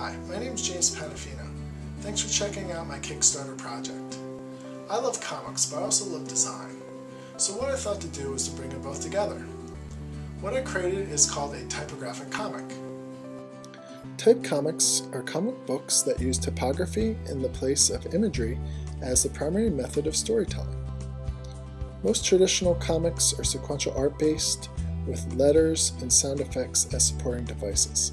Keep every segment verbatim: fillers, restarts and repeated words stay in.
Hi, my name is James Patafina. Thanks for checking out my Kickstarter project. I love comics, but I also love design. So what I thought to do was to bring them both together. What I created is called a typographic comic. Type comics are comic books that use typography in the place of imagery as the primary method of storytelling. Most traditional comics are sequential art-based, with letters and sound effects as supporting devices.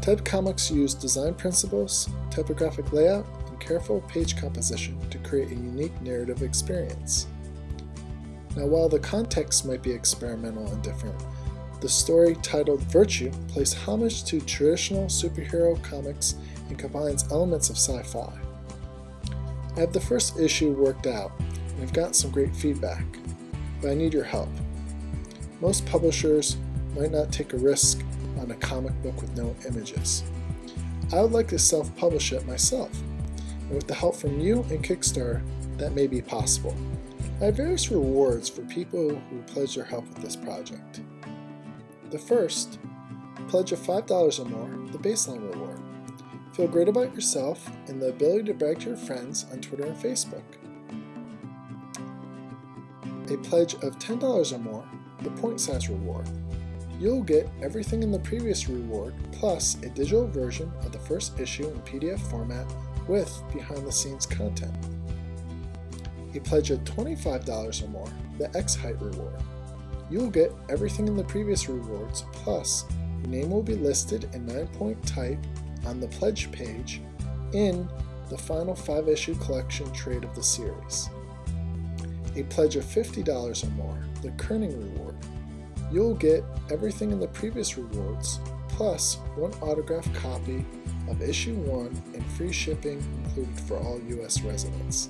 Type comics use design principles, typographic layout, and careful page composition to create a unique narrative experience. Now, while the context might be experimental and different, the story titled Virtue plays homage to traditional superhero comics and combines elements of sci-fi. I have the first issue worked out, and I've gotten some great feedback, but I need your help. Most publishers might not take a risk on a comic book with no images. I would like to self-publish it myself, and with the help from you and Kickstarter, that may be possible. I have various rewards for people who pledge their help with this project. The first, pledge of five dollars or more, the baseline reward. Feel great about yourself and the ability to brag to your friends on Twitter and Facebook. A pledge of ten dollars or more, the point size reward. You'll get everything in the previous reward, plus a digital version of the first issue in P D F format with behind-the-scenes content. A pledge of twenty-five dollars or more, the X-Height reward. You'll get everything in the previous rewards, plus your name will be listed in nine-point type on the pledge page in the final five-issue collection trade of the series. A pledge of fifty dollars or more, the Kerning reward. You'll get everything in the previous rewards, plus one autographed copy of issue one and free shipping included for all U S residents.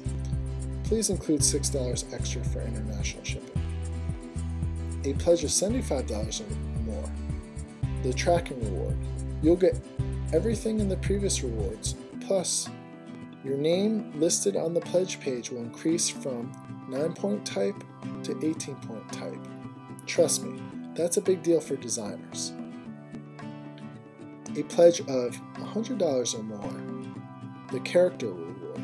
Please include six dollars extra for international shipping. A pledge of seventy-five dollars or more, the Tracking reward. You'll get everything in the previous rewards, plus your name listed on the pledge page will increase from nine-point type to eighteen-point type. Trust me, that's a big deal for designers. A pledge of one hundred dollars or more, the Character reward.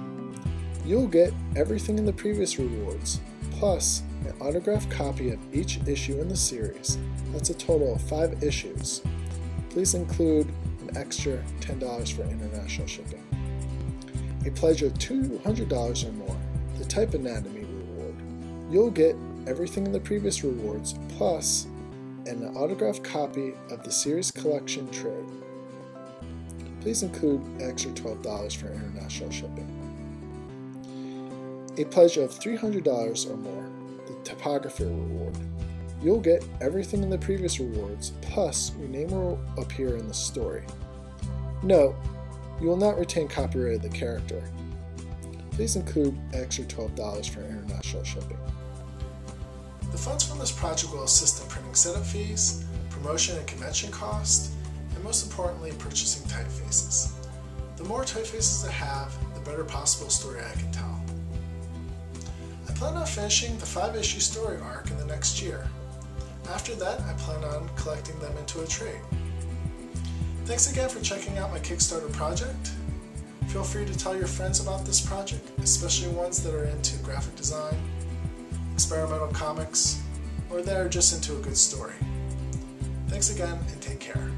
You'll get everything in the previous rewards, plus an autographed copy of each issue in the series. That's a total of five issues. Please include an extra ten dollars for international shipping. A pledge of two hundred dollars or more, the Type Anatomy reward. You'll get everything in the previous rewards, plus an autographed copy of the series collection trade. Please include an extra twelve dollars for international shipping. A pledge of three hundred dollars or more, the Typographer reward. You'll get everything in the previous rewards, plus your name will appear in the story. Note, you will not retain copyright of the character. Please include an extra twelve dollars for international shipping. The funds from this project will assist in printing setup fees, promotion and convention costs, and most importantly, purchasing typefaces. The more typefaces I have, the better possible story I can tell. I plan on finishing the five-issue story arc in the next year. After that, I plan on collecting them into a trade. Thanks again for checking out my Kickstarter project. Feel free to tell your friends about this project, especially ones that are into graphic design, experimental comics, or that are just into a good story. Thanks again and take care.